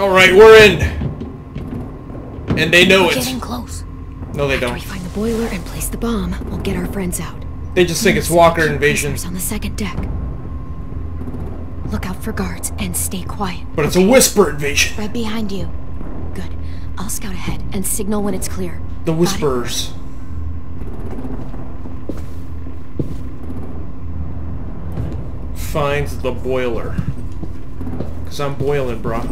Alright, we're in. And they know it. We're getting close. No, they don't. After we find the boiler and place the bomb, we'll get our friends out. They just think it's walker invasion. On the second deck. Look out for guards and stay quiet. But it's a whisper invasion. Right behind you. Good. I'll scout ahead and signal when it's clear. The whisperers. Finds the boiler. Cause I'm boiling, bro.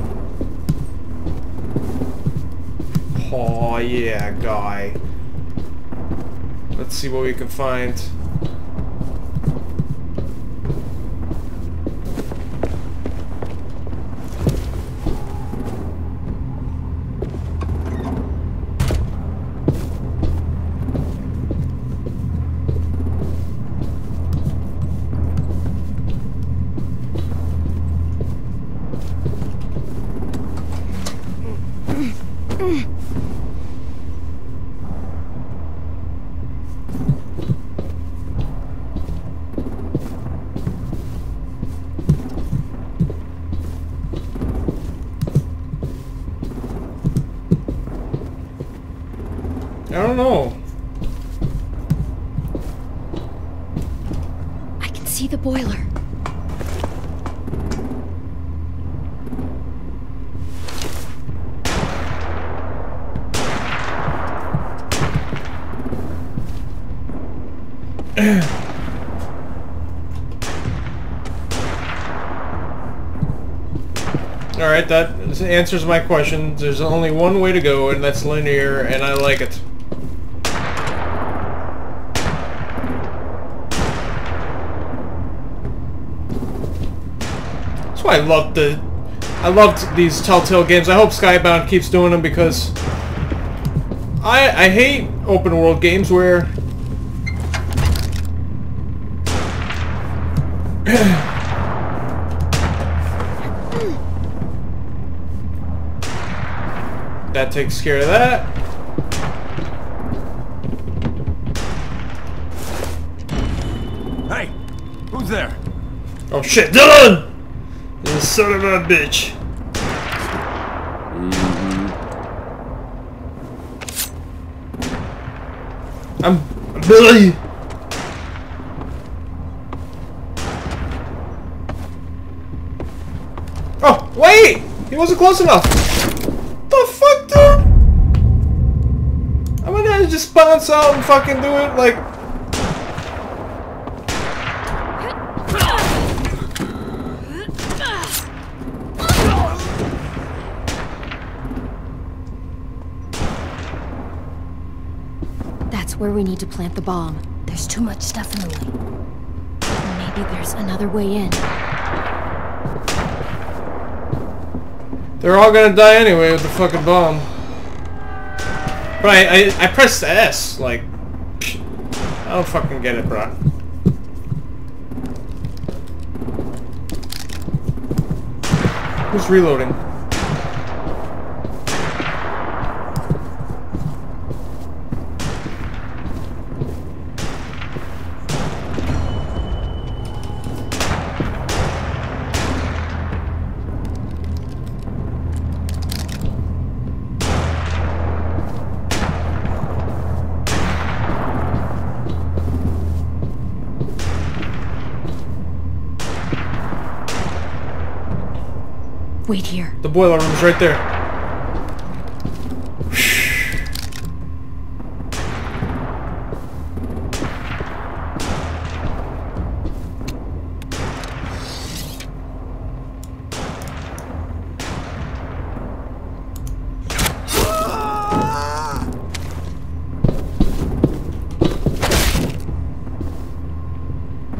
Oh yeah, guy. Let's see what we can find. Alright, that answers my question. There's only one way to go, and that's linear, and I like it. That's why I loved these Telltale games. I hope Skybound keeps doing them, because I hate open world games where that takes care of that. Hey, who's there? Oh shit, Dylan! You son of a bitch. Mm-hmm. I'm Billy. Oh, wait! He wasn't close enough. Just bounce out and fucking do it like. That's where we need to plant the bomb. There's too much stuff in the way. Maybe there's another way in. They're all gonna die anyway with the fucking bomb. But I pressed the S, like, I don't fucking get it, bro. Who's reloading? Wait here. The boiler room's right there.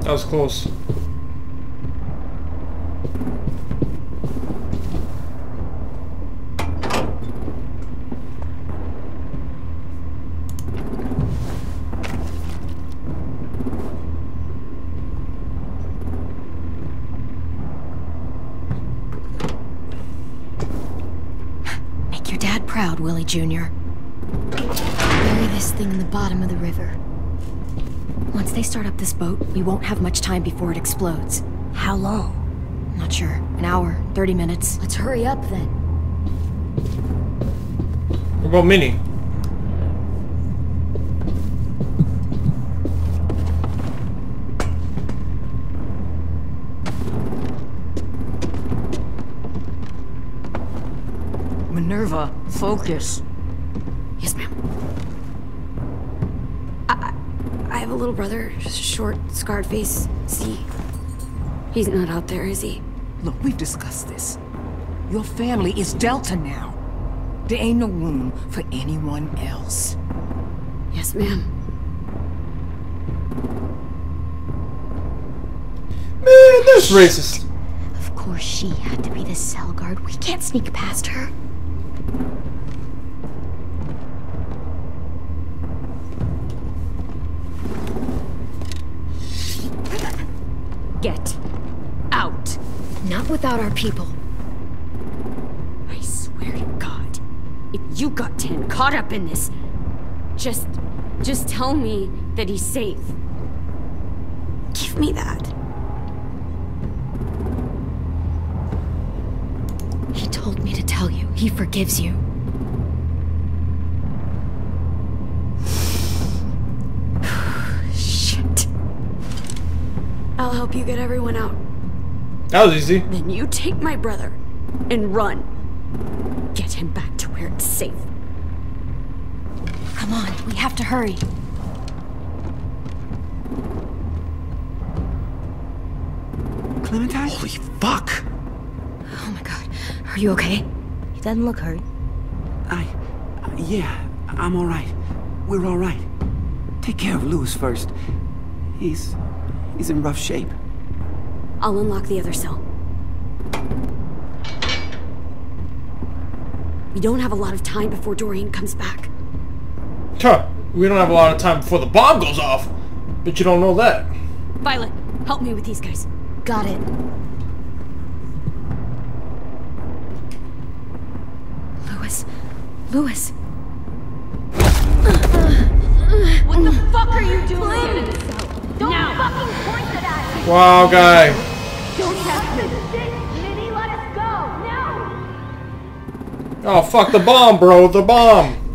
That was close. Willie Jr. Bury this thing in the bottom of the river. Once they start up this boat, we won't have much time before it explodes. How long? Not sure. An hour, 30 minutes. Let's hurry up then. What about Minnie? Minerva, focus. Yes, ma'am. I have a little brother, short, scarred face. See? He's not out there, is he? Look, we've discussed this. Your family is Delta now. There ain't no room for anyone else. Yes, ma'am. Man, that's racist. Of course she had to be the cell guard. We can't sneak past her. Get out. Not without our people. I swear to God, if you got Tenn caught up in this, just tell me that he's safe. Give me that. He told me to tell you. He forgives you. I'll help you get everyone out. That was easy. Then you take my brother and run. Get him back to where it's safe. Come on, we have to hurry. Clementine? Holy fuck! Oh my god, are you okay? He doesn't look hurt. Yeah, I'm alright. We're alright. Take care of Louis first. He's in rough shape. I'll unlock the other cell. We don't have a lot of time before Dorian comes back. Huh. We don't have a lot of time before the bomb goes off. But you don't know that. Violet, help me with these guys. Got it. Louis. What the fuck are you doing? Don't fucking point it at me! Wow, guy. Don't touch me. Minnie, let us go. No. Oh, fuck the bomb, bro. The bomb.